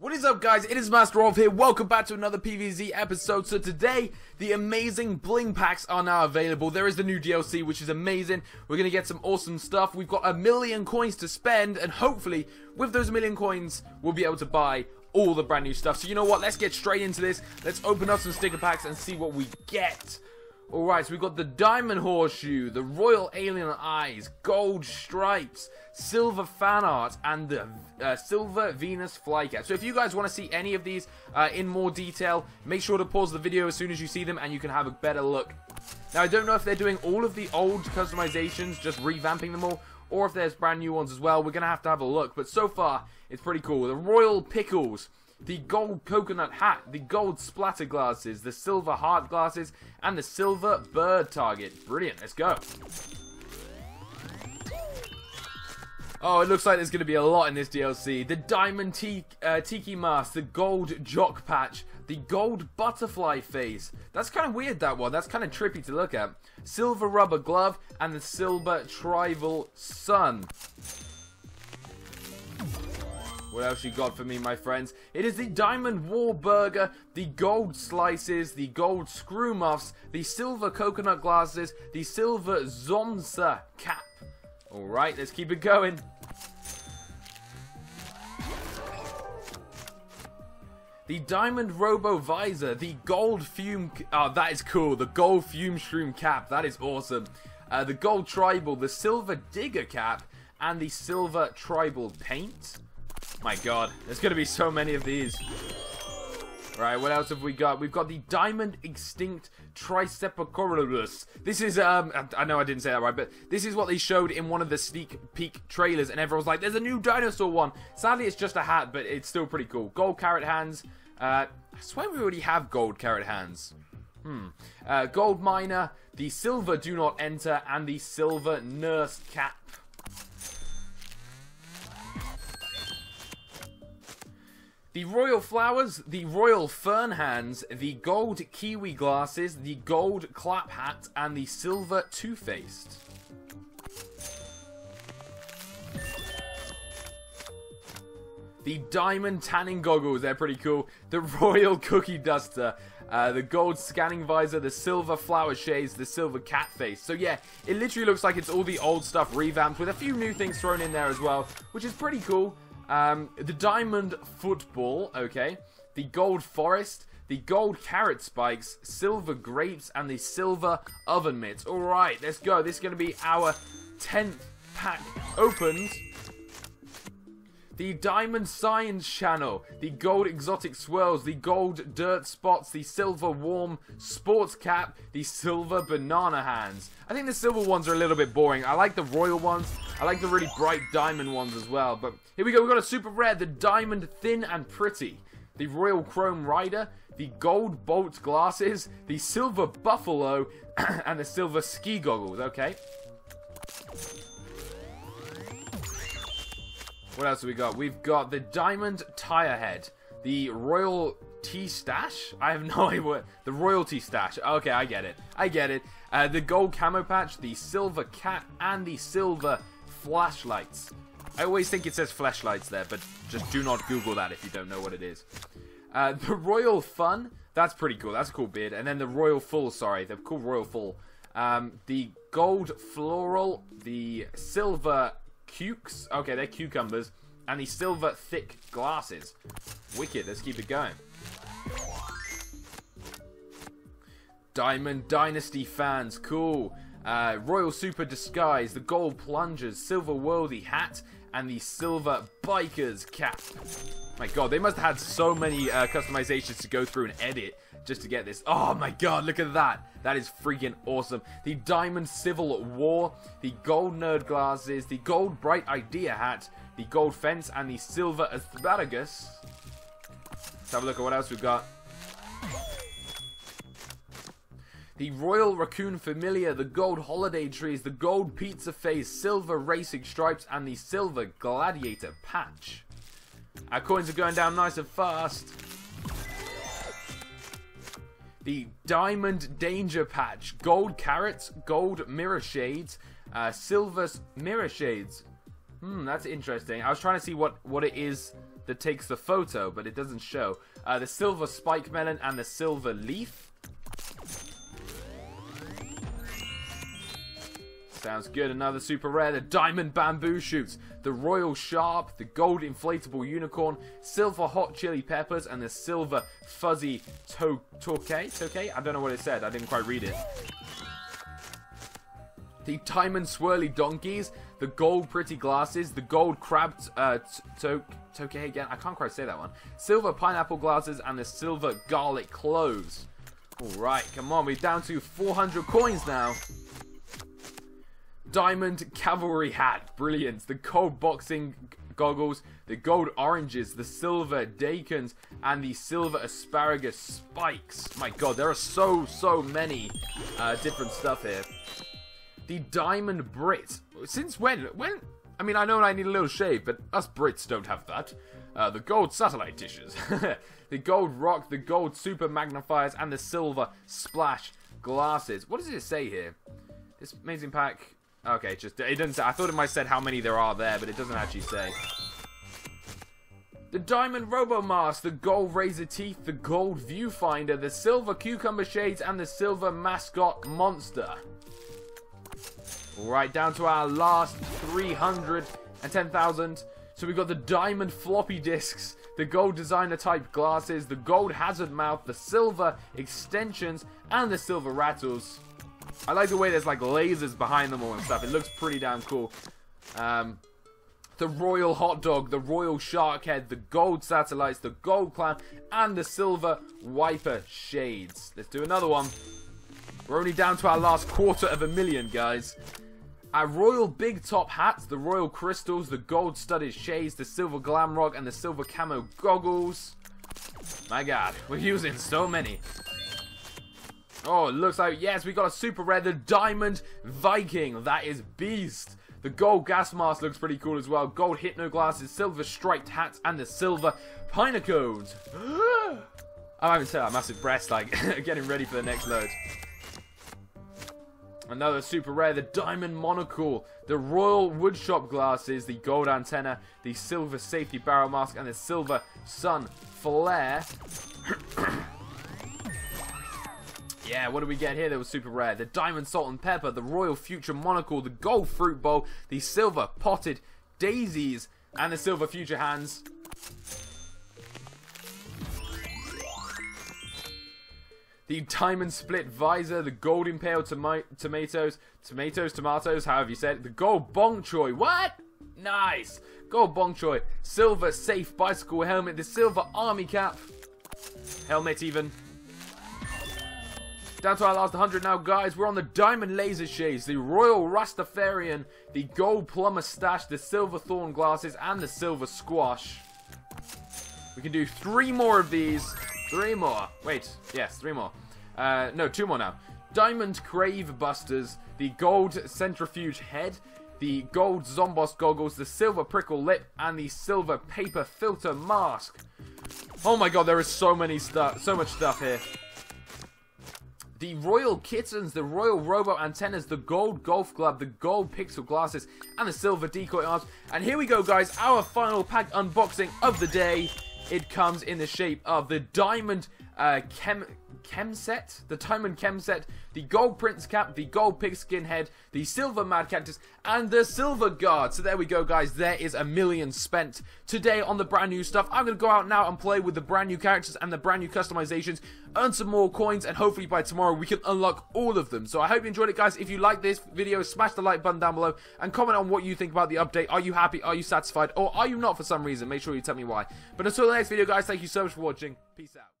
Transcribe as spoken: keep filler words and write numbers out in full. What is up, guys? It is Master Wolf here. Welcome back to another P V Z episode. So today, the amazing bling packs are now available. There is the new D L C, which is amazing. We're going to get some awesome stuff. We've got a million coins to spend, and hopefully, with those million coins, we'll be able to buy all the brand new stuff. So you know what? Let's get straight into this. Let's open up some sticker packs and see what we get. Alright, so we've got the Diamond Horseshoe, the Royal Alien Eyes, Gold Stripes, Silver Fan Art, and the uh, Silver Venus Flycatch. So if you guys want to see any of these uh, in more detail, make sure to pause the video as soon as you see them and you can have a better look. Now, I don't know if they're doing all of the old customizations, just revamping them all, or if there's brand new ones as well. We're going to have to have a look, but so far, it's pretty cool. The Royal Pickles, the gold coconut hat, the gold splatter glasses, the silver heart glasses, and the silver bird target. Brilliant, let's go. Oh, it looks like there's going to be a lot in this D L C. The diamond tiki, uh, tiki mask, the gold jock patch, the gold butterfly face. That's kind of weird, that one. That's kind of trippy to look at. Silver rubber glove, and the silver tribal sun. What else you got for me, my friends? It is the Diamond War Burger, the Gold Slices, the Gold Screw Muffs, the Silver Coconut Glasses, the Silver Zomza Cap. Alright, let's keep it going. The Diamond Robo Visor, the Gold Fume... Oh, that is cool. The Gold Fume Shroom Cap. That is awesome. Uh, the Gold Tribal, the Silver Digger Cap, and the Silver Tribal Paint. My god, there's going to be so many of these. Right, what else have we got? We've got the Diamond Extinct Tricephacorolus. This is, um, I know I didn't say that right, but this is what they showed in one of the sneak peek trailers, and everyone's like, there's a new dinosaur one. Sadly, it's just a hat, but it's still pretty cool. Gold carrot hands. Uh, I swear we already have gold carrot hands. Hmm. Uh, gold miner, the silver do not enter, and the silver nurse cap. The Royal Flowers, the Royal Fern Hands, the Gold Kiwi Glasses, the Gold Clap Hat, and the Silver Two-Faced. The Diamond Tanning Goggles, they're pretty cool. The Royal Cookie Duster, uh, the Gold Scanning Visor, the Silver Flower Shades, the Silver Cat Face. So yeah, it literally looks like it's all the old stuff revamped with a few new things thrown in there as well, which is pretty cool. Um, the Diamond Football, okay, the Gold Forest, the Gold Carrot Spikes, Silver Grapes, and the Silver Oven Mitts. Alright, let's go. This is going to be our tenth pack opened. The Diamond Science Channel, the Gold Exotic Swirls, the Gold Dirt Spots, the Silver Warm Sports Cap, the Silver Banana Hands. I think the silver ones are a little bit boring. I like the royal ones. I like the really bright diamond ones as well, but here we go, we've got a super rare, the Diamond Thin and Pretty, the Royal Chrome Rider, the Gold Bolt Glasses, the Silver Buffalo, and the Silver Ski Goggles, okay. What else have we got? We've got the Diamond Tire Head, the Royal Tea Stash? I have no idea what... The Royalty Stash. Okay, I get it. I get it. Uh, the Gold Camo Patch, the Silver Cat, and the Silver Flashlights. I always think it says flashlights there, but just do not Google that if you don't know what it is. Uh, the Royal Fun, that's pretty cool, that's a cool beard. And then the Royal Full, sorry, the cool Royal Full. Um, the Gold Floral, the Silver Cukes, okay, they're cucumbers, and the Silver Thick Glasses. Wicked, let's keep it going. Diamond Dynasty Fans, cool. Uh, Royal Super Disguise, the Gold Plungers, Silver Worldie Hat, and the Silver Bikers Cap. My god, they must have had so many uh, customizations to go through and edit just to get this. Oh my god, look at that. That is freaking awesome. The Diamond Civil War, the Gold Nerd Glasses, the Gold Bright Idea Hat, the Gold Fence, and the Silver Asparagus. Let's have a look at what else we've got. The Royal Raccoon Familiar, the Gold Holiday Trees, the Gold Pizza Face, Silver Racing Stripes, and the Silver Gladiator Patch. Our coins are going down nice and fast. The Diamond Danger Patch, Gold Carrots, Gold Mirror Shades, uh, Silver Mirror Shades, Hmm, that's interesting. I was trying to see what, what it is that takes the photo, but it doesn't show. Uh, the silver spike melon and the silver leaf. Sounds good. Another super rare. The diamond bamboo shoots, the royal sharp, the gold inflatable unicorn, silver hot chili peppers, and the silver fuzzy to tokay? Tokay? I don't know what it said. I didn't quite read it. The diamond swirly donkeys, the gold pretty glasses, the gold crab uh, to tokay again. I can't quite say that one. Silver pineapple glasses and the silver garlic cloves. All right, come on. We're down to four hundred coins now. Diamond cavalry hat, brilliant. The gold boxing goggles, the gold oranges, the silver dacons, and the silver asparagus spikes. My god, there are so so many uh, different stuff here. The diamond Brit. Since when? When? I mean, I know I need a little shave, but us Brits don't have that. Uh, the gold satellite dishes, the gold rock, the gold super magnifiers, and the silver splash glasses. What does it say here? This amazing pack. Okay, just it doesn't say. I thought it might said how many there are there, but it doesn't actually say. The diamond robo mask, the gold razor teeth, the gold viewfinder, the silver cucumber shades, and the silver mascot monster. All right, down to our last three hundred ten thousand. So we've got the diamond floppy disks, the gold designer type glasses, the gold hazard mouth, the silver extensions, and the silver rattles. I like the way there's like lasers behind them all and stuff. It looks pretty damn cool. Um, the royal hot dog, the royal shark head, the gold satellites, the gold clown, and the silver wiper shades. Let's do another one. We're only down to our last quarter of a million, guys. Our royal big top hats, the royal crystals, the gold studded shades, the silver glam rock, and the silver camo goggles. My god, we're using so many. Oh, it looks like, yes, we got a super rare, the diamond Viking. That is beast. The gold gas mask looks pretty cool as well. Gold hypno glasses, silver striped hats, and the silver pinecones. I'm having to have a massive breast, like, getting ready for the next load. Another super rare, the diamond monocle, the royal woodshop glasses, the gold antenna, the silver safety barrel mask, and the silver sun flare. Yeah, what do we get here that was super rare? The diamond salt and pepper, the royal future monocle, the gold fruit bowl, the silver potted daisies, and the silver future hands. The diamond split visor, the gold impaled toma tomatoes, tomatoes, tomatoes, however you said it, the gold bong choy, what? Nice! Gold bong choy, silver safe bicycle helmet, the silver army cap, helmet even. Down to our last one hundred now, guys. We're on the diamond laser shades, the royal Rastafarian, the gold plumber stash, the silver thorn glasses, and the silver squash. We can do three more of these. Three more. Wait, yes, three more. Uh, no, two more now. Diamond crave busters, the gold centrifuge head, the gold Zomboss goggles, the silver prickle lip, and the silver paper filter mask. Oh my god, there is so many stuff, so much stuff here. The royal kittens, the royal robo antennas, the gold golf glove, the gold pixel glasses, and the silver decoy arms. And here we go, guys, our final pack unboxing of the day. It comes in the shape of the diamond uh, chem chem set, the diamond chem set, the gold prince cap, the gold pigskin head, the silver mad cactus, and the silver guard. So there we go, guys. There is a million spent today on the brand new stuff. I'm gonna go out now and play with the brand new characters and the brand new customizations, earn some more coins, and hopefully by tomorrow we can unlock all of them. So I hope you enjoyed it, guys. If you like this video, smash the like button down below and comment on what you think about the update. Are you happy? Are you satisfied? Or are you not for some reason? Make sure you tell me why. But until the next video, guys, thank you so much for watching. Peace out.